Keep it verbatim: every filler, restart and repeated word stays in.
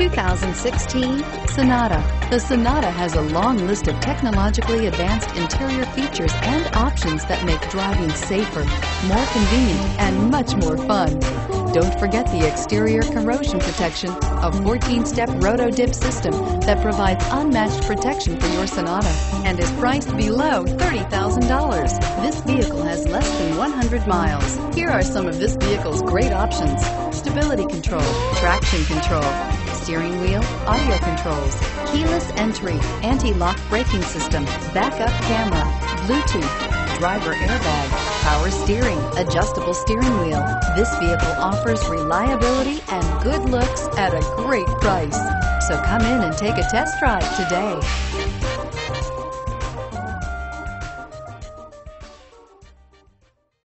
two thousand sixteen Sonata. The Sonata has a long list of technologically advanced interior features and options that make driving safer, more convenient, and much more fun. Don't forget the exterior corrosion protection, a fourteen-step roto-dip system that provides unmatched protection for your Sonata and is priced below thirty thousand dollars. This vehicle has less than one hundred miles. Here are some of this vehicle's great options: stability control, traction control, steering wheel audio controls, keyless entry, anti-lock braking system, backup camera, Bluetooth, driver airbag, power steering, adjustable steering wheel. This vehicle offers reliability and good looks at a great price. So come in and take a test drive today.